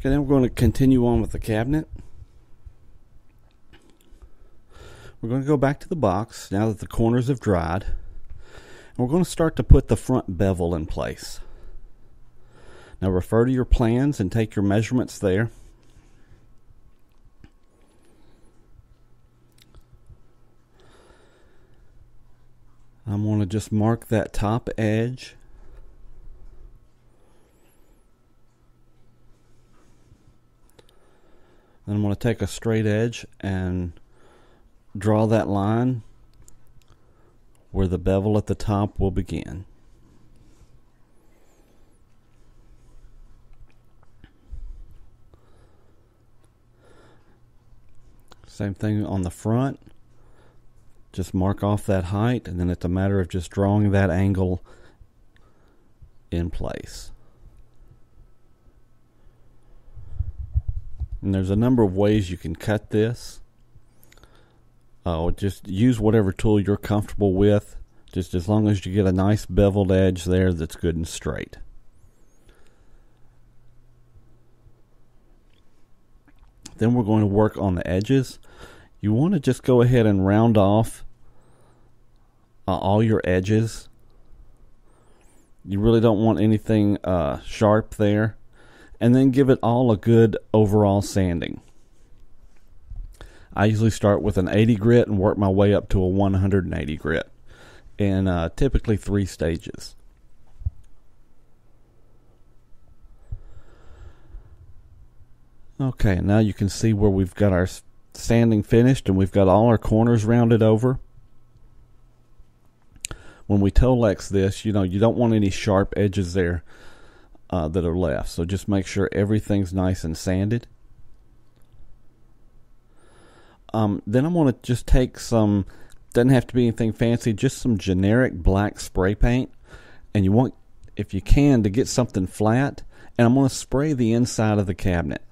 Okay, then we're going to continue on with the cabinet. We're going to go back to the box now that the corners have dried. And we're going to start to put the front bevel in place. Now refer to your plans and take your measurements there. I'm going to just mark that top edge. Then I'm going to take a straight edge and draw that line where the bevel at the top will begin. Same thing on the front. Just mark off that height, and then it's a matter of just drawing that angle in place. And there's a number of ways you can cut this. Just use whatever tool you're comfortable with, just as long as you get a nice beveled edge there that's good and straight. Then we're going to work on the edges. You want to just go ahead and round off all your edges. You really don't want anything sharp there. And then give it all a good overall sanding. I usually start with an 80 grit and work my way up to a 180 grit in typically 3 stages. Okay, now you can see where we've got our sanding finished and we've got all our corners rounded over. When we Tolex this, you know, you don't want any sharp edges there that are left, so just make sure everything's nice and sanded. Then I'm going to just take some, doesn't have to be anything fancy, just some generic black spray paint. And you want, if you can, to get something flat. And I'm going to spray the inside of the cabinet.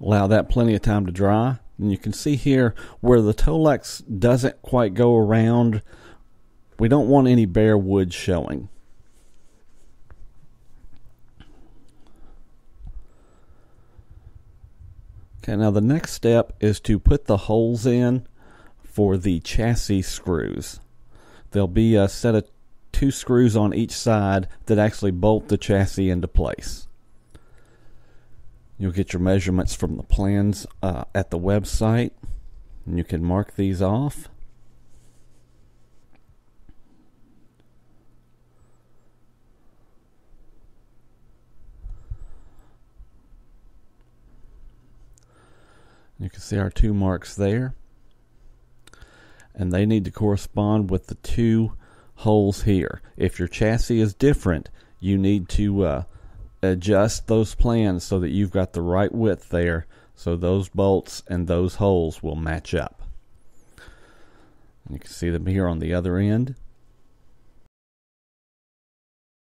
Allow that plenty of time to dry. And you can see here where the Tolex doesn't quite go around. We don't want any bare wood showing. Okay, now the next step is to put the holes in for the chassis screws. There'll be a set of 2 screws on each side that actually bolt the chassis into place. You'll get your measurements from the plans at the website, and you can mark these off. You can see our 2 marks there, and they need to correspond with the 2 holes here. If your chassis is different, you need to adjust those plans so that you've got the right width there, so those bolts and those holes will match up. And you can see them here on the other end.